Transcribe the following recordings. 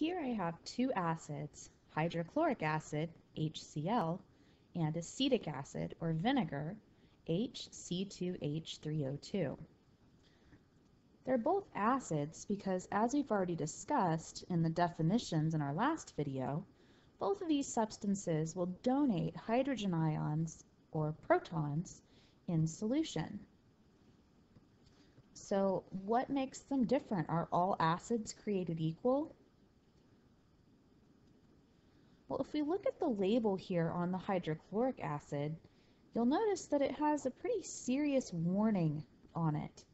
here I have two acids, hydrochloric acid, HCl, and acetic acid, or vinegar, HC2H3O2. They're both acids because, as we've already discussed in the definitions in our last video, both of these substances will donate hydrogen ions, or protons, in solution. So what makes them different? Are all acids created equal? Well, if we look at the label here on the hydrochloric acid, you'll notice that it has a pretty serious warning on it.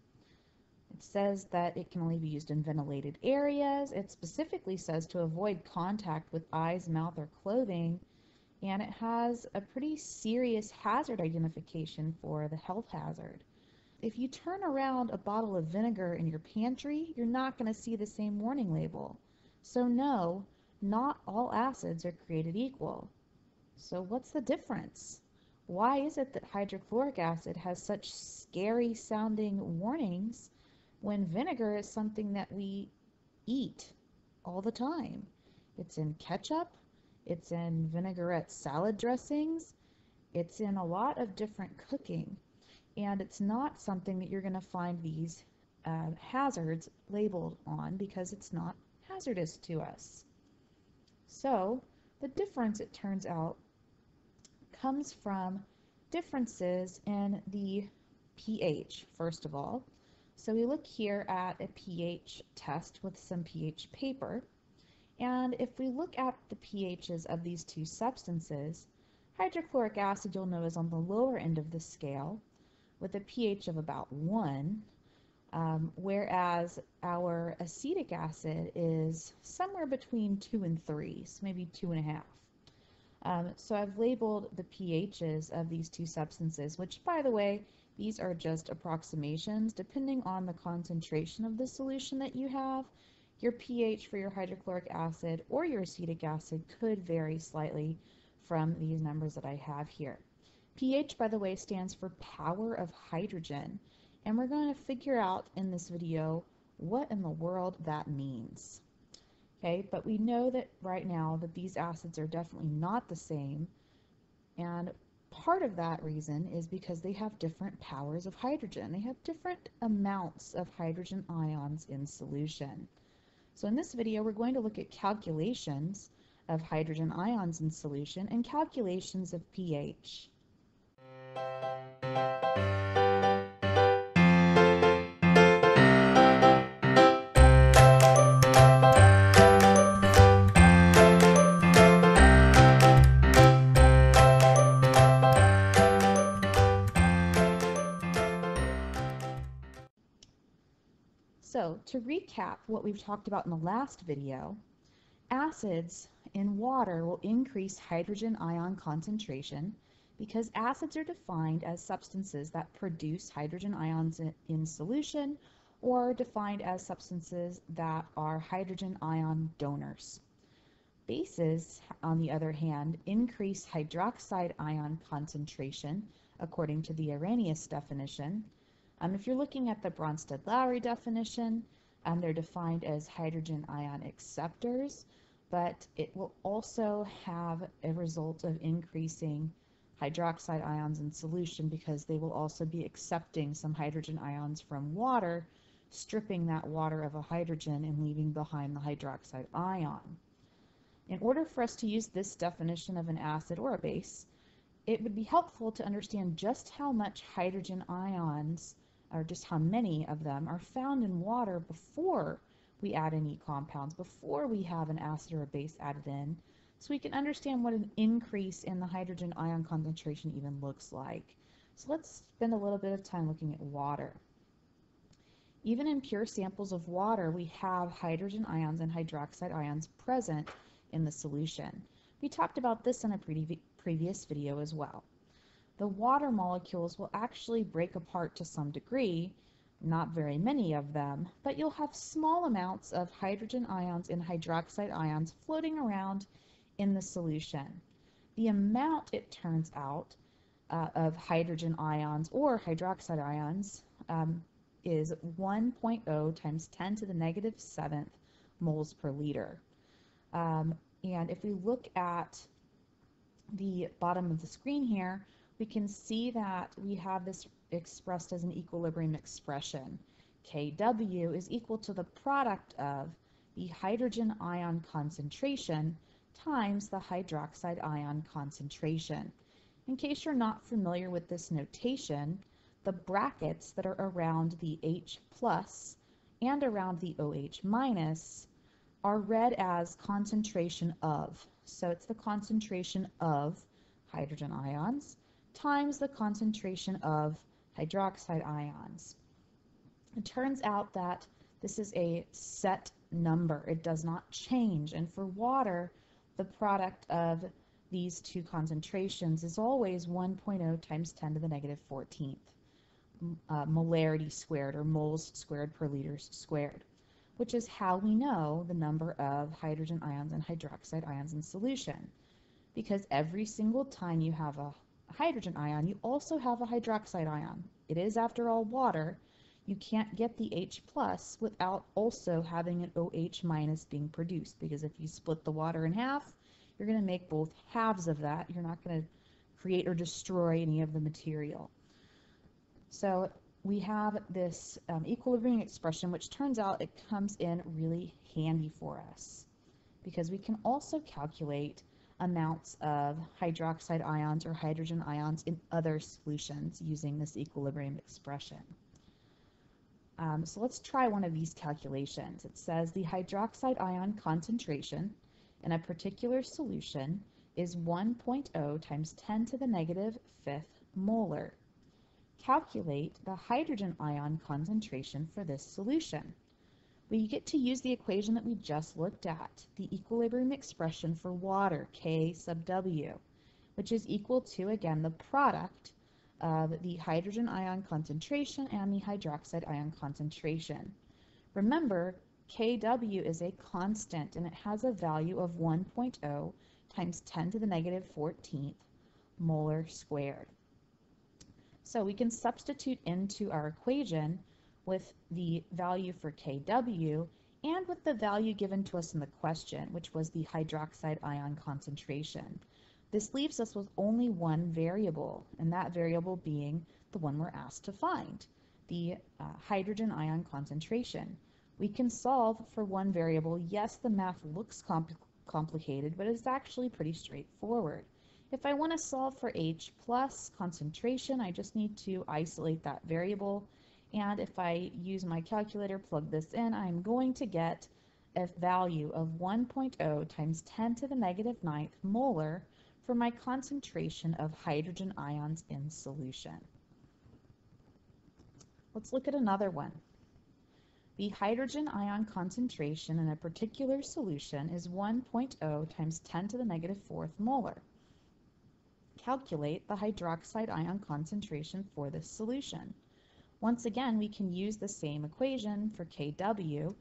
It says that it can only be used in ventilated areas. It specifically says to avoid contact with eyes, mouth, or clothing. And it has a pretty serious hazard identification for the health hazard. If you turn around a bottle of vinegar in your pantry, you're not going to see the same warning label. So no, not all acids are created equal. So what's the difference? Why is it that hydrochloric acid has such scary sounding warnings when vinegar is something that we eat all the time? It's in ketchup, it's in vinaigrette salad dressings, it's in a lot of different cooking, and it's not something that you're going to find these hazards labeled on because it's not hazardous to us. So the difference, it turns out, comes from differences in the pH, first of all. So we look here at a pH test with some pH paper. And if we look at the pHs of these two substances, hydrochloric acid, you'll know, is on the lower end of the scale with a pH of about 1, whereas our acetic acid is somewhere between 2 and 3, so maybe 2.5. So I've labeled the pHs of these two substances, which, by the way, these are just approximations. Depending on the concentration of the solution that you have, your pH for your hydrochloric acid or your acetic acid could vary slightly from these numbers that I have here. pH, by the way, stands for power of hydrogen, and we're going to figure out in this video what in the world that means. Okay, but we know that right now that these acids are definitely not the same, and part of that reason is because they have different powers of hydrogen. They have different amounts of hydrogen ions in solution. So in this video, we're going to look at calculations of hydrogen ions in solution and calculations of pH. So, to recap what we've talked about in the last video, acids in water will increase hydrogen ion concentration because acids are defined as substances that produce hydrogen ions in solution, or defined as substances that are hydrogen ion donors. Bases, on the other hand, increase hydroxide ion concentration according to the Arrhenius definition. If you're looking at the Bronsted-Lowry definition, they're defined as hydrogen ion acceptors, but it will also have a result of increasing hydroxide ions in solution because they will also be accepting some hydrogen ions from water, stripping that water of a hydrogen and leaving behind the hydroxide ion. In order for us to use this definition of an acid or a base, it would be helpful to understand just how much hydrogen ions, or just how many of them, are found in water before we add any compounds, before we have an acid or a base added in, so we can understand what an increase in the hydrogen ion concentration even looks like. So let's spend a little bit of time looking at water. Even in pure samples of water, we have hydrogen ions and hydroxide ions present in the solution. We talked about this in a previous video as well. The water molecules will actually break apart to some degree, not very many of them, but you'll have small amounts of hydrogen ions and hydroxide ions floating around in the solution. The amount, it turns out, of hydrogen ions or hydroxide ions is 1.0 times 10 to the negative 7th moles per liter. And if we look at the bottom of the screen here, we can see that we have this expressed as an equilibrium expression. Kw is equal to the product of the hydrogen ion concentration times the hydroxide ion concentration. In case you're not familiar with this notation, the brackets that are around the H+ and around the OH- are read as concentration of. So it's the concentration of hydrogen ions times the concentration of hydroxide ions. It turns out that this is a set number. It does not change. And for water, the product of these two concentrations is always 1.0 times 10 to the negative 14th, molarity squared, or moles squared per liters squared, which is how we know the number of hydrogen ions and hydroxide ions in solution. Because every single time you have a hydrogen ion, you also have a hydroxide ion. It is, after all, water. You can't get the H+ without also having an OH- being produced, because if you split the water in half, you're going to make both halves of that. You're not going to create or destroy any of the material. So we have this equilibrium expression, which turns out it comes in really handy for us, because we can also calculate amounts of hydroxide ions or hydrogen ions in other solutions using this equilibrium expression. So let's try one of these calculations. It says the hydroxide ion concentration in a particular solution is 1.0 times 10 to the negative 5th molar. Calculate the hydrogen ion concentration for this solution. We get to use the equation that we just looked at, the equilibrium expression for water, K sub W, which is equal to, again, the product of the hydrogen ion concentration and the hydroxide ion concentration. Remember, Kw is a constant, and it has a value of 1.0 times 10 to the negative 14th molar squared. So we can substitute into our equation with the value for Kw and with the value given to us in the question, which was the hydroxide ion concentration. This leaves us with only one variable, and that variable being the one we're asked to find, the hydrogen ion concentration. We can solve for one variable. Yes, the math looks complicated, but it's actually pretty straightforward. If I want to solve for H+ concentration, I just need to isolate that variable. And if I use my calculator, plug this in, I'm going to get a value of 1.0 times 10 to the negative 9th molar for my concentration of hydrogen ions in solution. Let's look at another one. The hydrogen ion concentration in a particular solution is 1.0 times 10 to the negative 4th molar. Calculate the hydroxide ion concentration for this solution. Once again, we can use the same equation for Kw,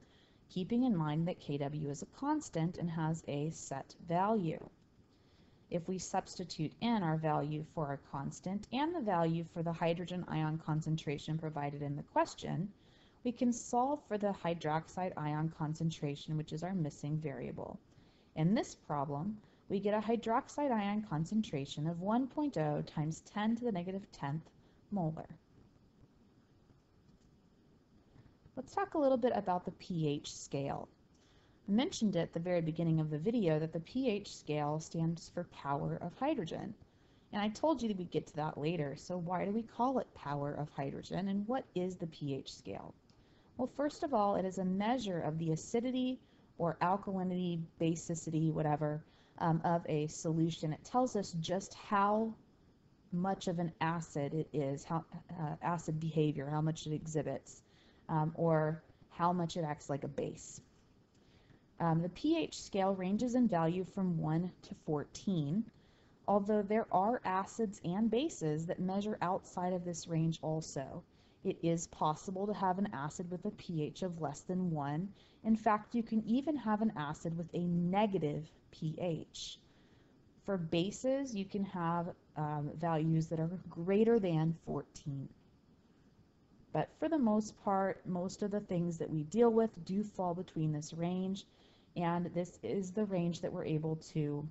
keeping in mind that Kw is a constant and has a set value. If we substitute in our value for our constant and the value for the hydrogen ion concentration provided in the question, we can solve for the hydroxide ion concentration, which is our missing variable. In this problem, we get a hydroxide ion concentration of 1.0 times 10 to the negative 10th molar. Let's talk a little bit about the pH scale. I mentioned at the very beginning of the video that the pH scale stands for power of hydrogen. And I told you that we'd get to that later, so why do we call it power of hydrogen, and what is the pH scale? Well, first of all, it is a measure of the acidity or alkalinity, basicity, whatever, of a solution. It tells us just how much of an acid it is, how acid behavior, how much it exhibits. Or how much it acts like a base. The pH scale ranges in value from 1 to 14, although there are acids and bases that measure outside of this range also. It is possible to have an acid with a pH of less than 1. In fact, you can even have an acid with a negative pH. For bases, you can have values that are greater than 14. But for the most part, most of the things that we deal with do fall between this range, and this is the range that we're able to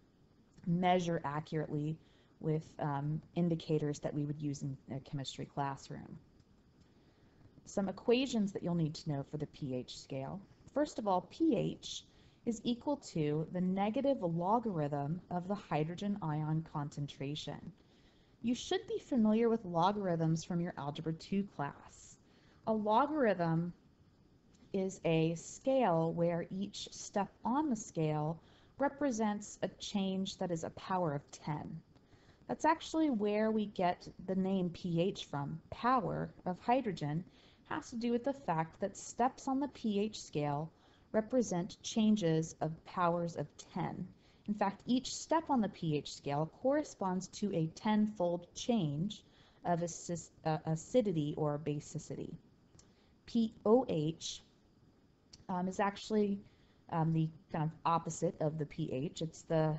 measure accurately with indicators that we would use in a chemistry classroom. Some equations that you'll need to know for the pH scale. First of all, pH is equal to the negative logarithm of the hydrogen ion concentration. You should be familiar with logarithms from your Algebra 2 class. A logarithm is a scale where each step on the scale represents a change that is a power of 10. That's actually where we get the name pH from. Power of hydrogen has to do with the fact that steps on the pH scale represent changes of powers of 10. In fact, each step on the pH scale corresponds to a 10-fold change of acidity or basicity. pOH is actually the kind of opposite of the pH. It's the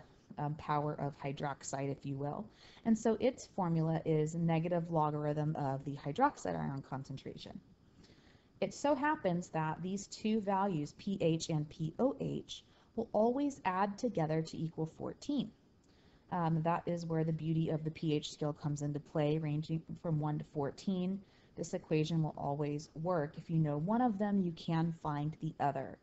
power of hydroxide, if you will. And so its formula is negative logarithm of the hydroxide ion concentration. It so happens that these two values, pH and pOH, will always add together to equal 14. That is where the beauty of the pH scale comes into play, ranging from 1 to 14. This equation will always work. If you know one of them, you can find the other.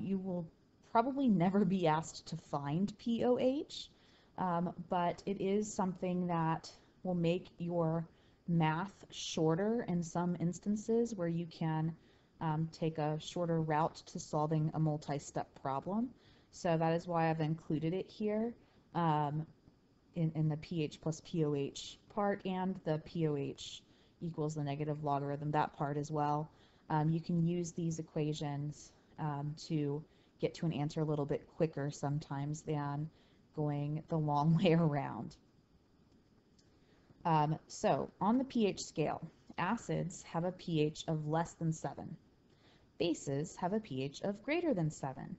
You will probably never be asked to find pOH, but it is something that will make your math shorter in some instances where you can take a shorter route to solving a multi-step problem. So that is why I've included it here in the pH plus pOH part, and the pOH equals the negative logarithm, that part as well. You can use these equations to get to an answer a little bit quicker sometimes than going the long way around. So on the pH scale, acids have a pH of less than 7. Bases have a pH of greater than 7.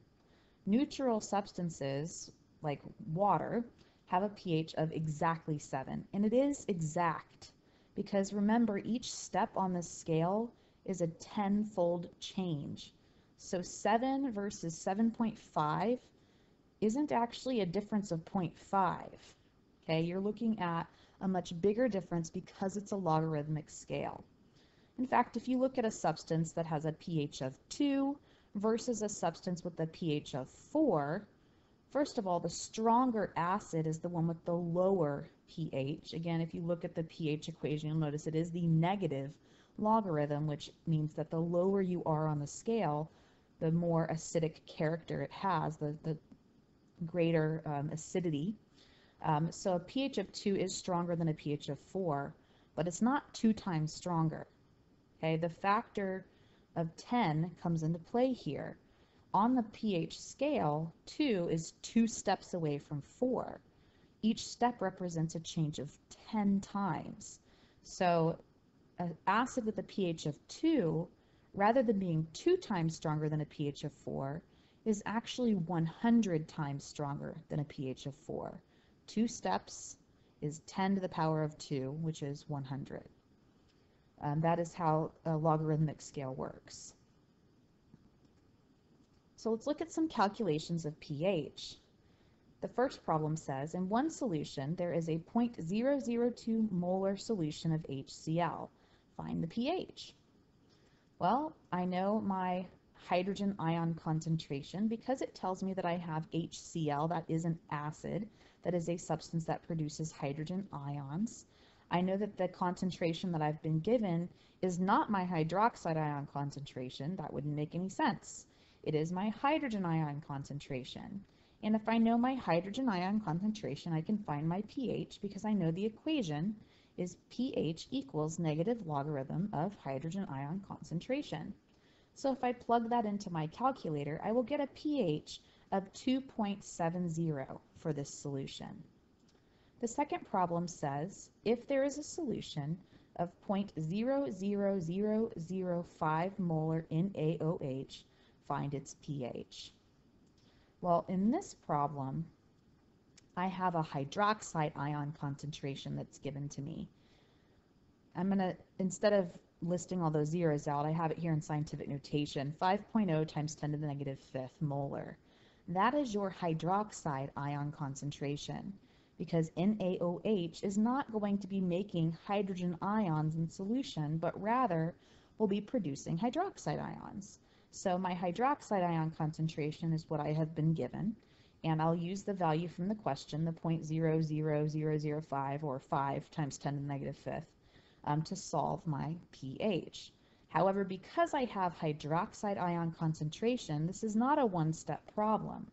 Neutral substances, like water, have a pH of exactly 7. And it is exact because, remember, each step on this scale is a 10-fold change. So 7 versus 7.5 isn't actually a difference of 0.5. Okay, you're looking at a much bigger difference because it's a logarithmic scale. In fact, if you look at a substance that has a pH of 2 versus a substance with a pH of 4, first of all, the stronger acid is the one with the lower pH. Again, if you look at the pH equation, you'll notice it is the negative logarithm, which means that the lower you are on the scale, the more acidic character it has, the greater acidity. So a pH of 2 is stronger than a pH of 4, but it's not 2 times stronger. Okay, the factor of 10 comes into play here. On the pH scale, 2 is 2 steps away from 4. Each step represents a change of 10 times. So an acid with a pH of 2, rather than being 2 times stronger than a pH of 4, is actually 100 times stronger than a pH of 4. 2 steps is 10 to the power of 2, which is 100. That is how a logarithmic scale works. So let's look at some calculations of pH. The first problem says, in one solution, there is a 0.002 molar solution of HCl. Find the pH. Well, I know my hydrogen ion concentration because it tells me that I have HCl, that is an acid, that is a substance that produces hydrogen ions. I know that the concentration that I've been given is not my hydroxide ion concentration. That wouldn't make any sense. It is my hydrogen ion concentration. And if I know my hydrogen ion concentration, I can find my pH because I know the equation is pH equals negative logarithm of hydrogen ion concentration. So if I plug that into my calculator, I will get a pH of 2.70 for this solution. The second problem says, if there is a solution of 0.00005 molar in NaOH, find its pH. Well, in this problem, I have a hydroxide ion concentration that's given to me. I'm going to, instead of listing all those zeros out, I have it here in scientific notation, 5.0 times 10 to the negative 5th molar. that is your hydroxide ion concentration, because NaOH is not going to be making hydrogen ions in solution, but rather will be producing hydroxide ions. So my hydroxide ion concentration is what I have been given, and I'll use the value from the question, the 0.00005 or 5 × 10⁻⁵, to solve my pH. However, because I have hydroxide ion concentration, this is not a one-step problem.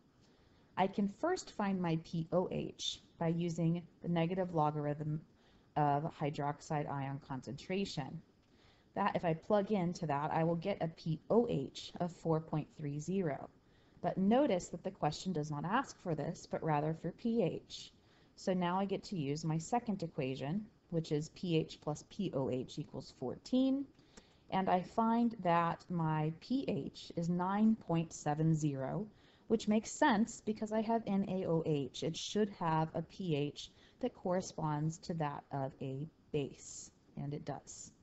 I can first find my pOH by using the negative logarithm of hydroxide ion concentration. That, if I plug into that, I will get a pOH of 4.30. But notice that the question does not ask for this, but rather for pH. So now I get to use my second equation, which is pH plus pOH equals 14, and I find that my pH is 9.70, which makes sense because I have NaOH. It should have a pH that corresponds to that of a base, and it does.